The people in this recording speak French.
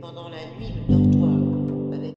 Pendant la nuit, le docteur.